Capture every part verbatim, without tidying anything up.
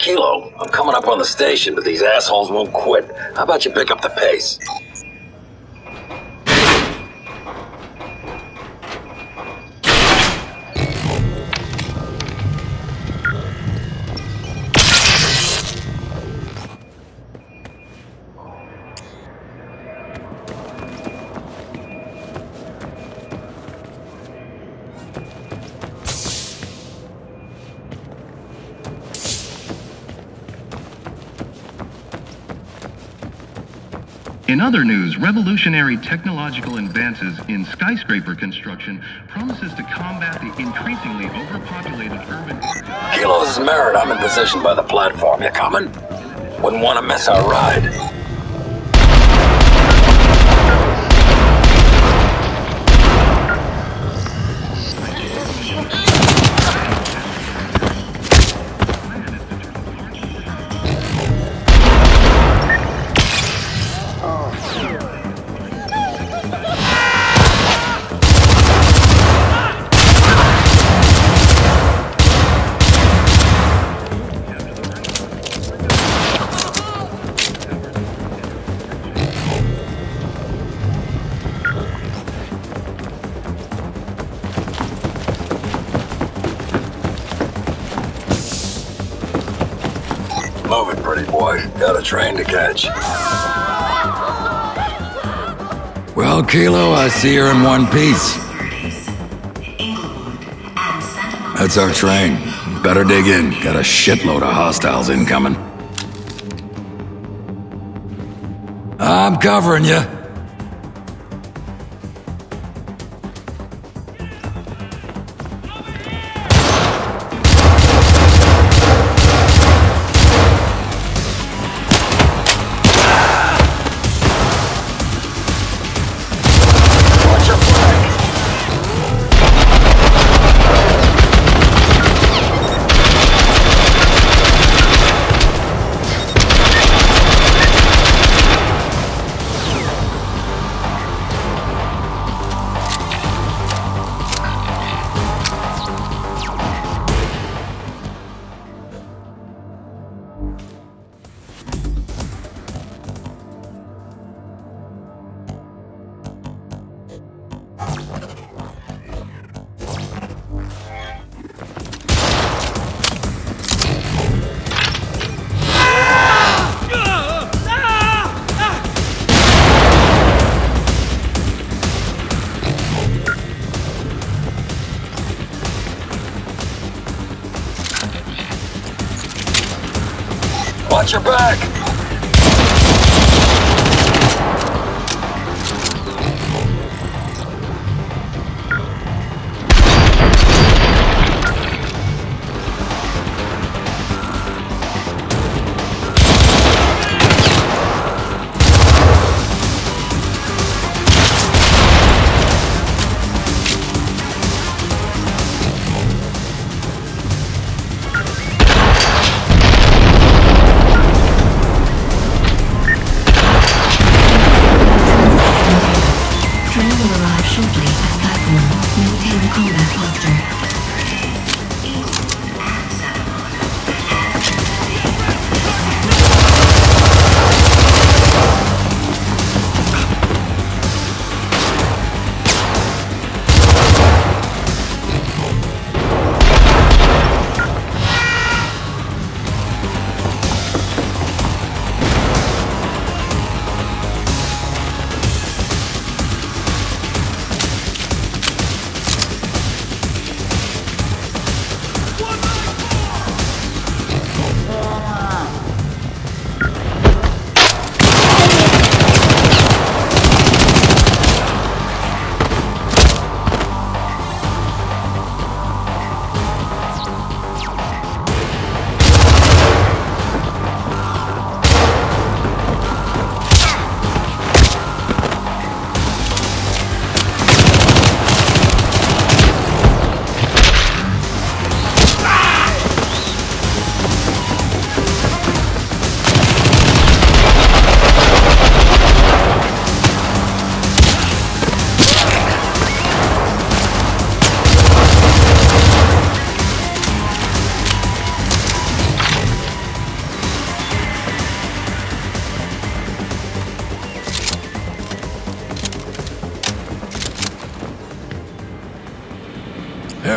Kilo, I'm coming up on the station, but these assholes won't quit. How about you pick up the pace? In other news, revolutionary technological advances in skyscraper construction promises to combat the increasingly overpopulated urban... Kilo, this is Merritt. I'm in position by the platform. You coming? Wouldn't want to miss our ride. Move it, pretty boy. Got a train to catch. Well, Kilo, I see you're in one piece. That's our train. Better dig in. Got a shitload of hostiles incoming. I'm covering you. Watch your back!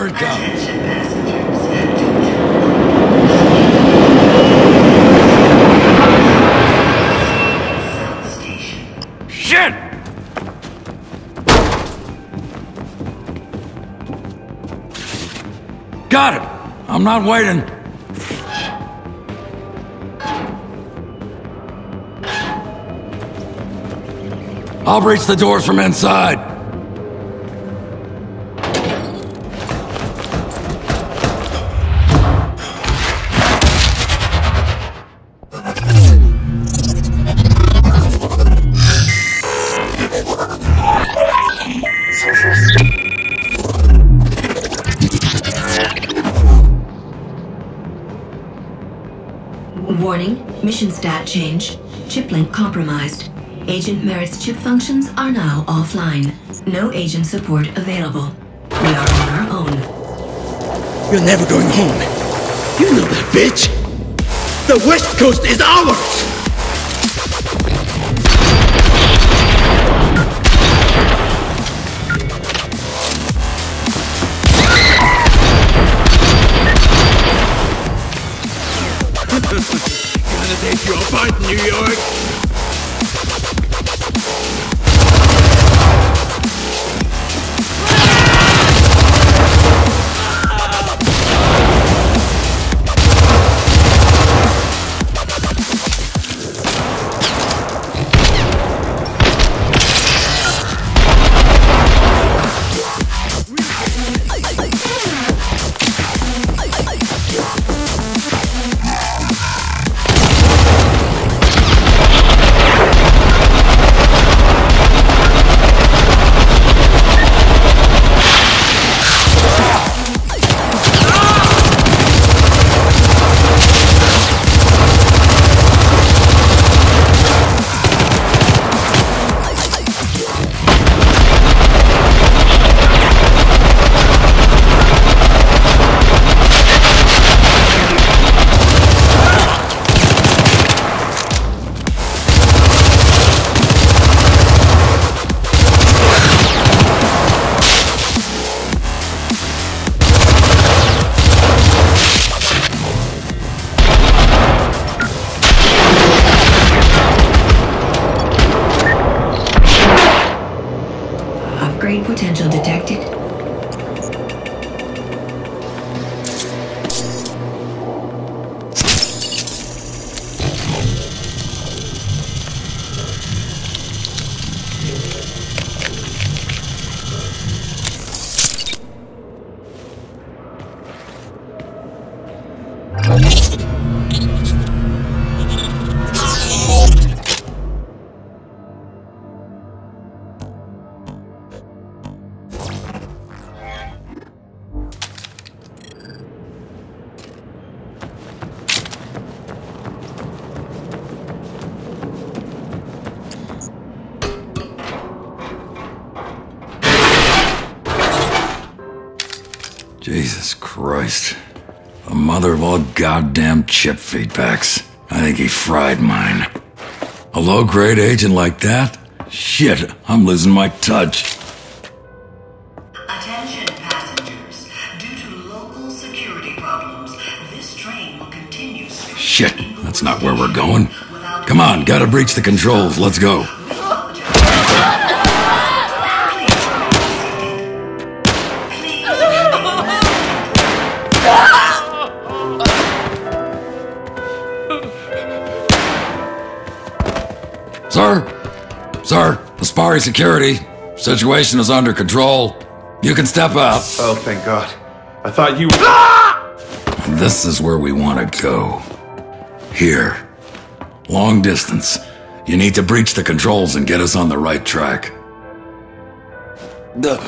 There it goes. Got it! I'm not waiting. I'll breach the doors from inside. Warning, mission stat change. Chip link compromised. Agent Merritt's chip functions are now offline. No agent support available. We are on our own. You're never going home. You know that, bitch! The West Coast is ours! New York! Great potential detected. Jesus Christ. The mother of all goddamn chip feedbacks. I think he fried mine. A low-grade agent like that? Shit, I'm losing my touch. Attention passengers. Due to local security problems, this train will continue... Shit, that's not where we're going. Come on, gotta breach the controls, let's go. Sir? Sir, Aspari security. Situation is under control. You can step out. Oh, thank God. I thought you... Ah! This is where we want to go. Here. Long distance. You need to breach the controls and get us on the right track. The...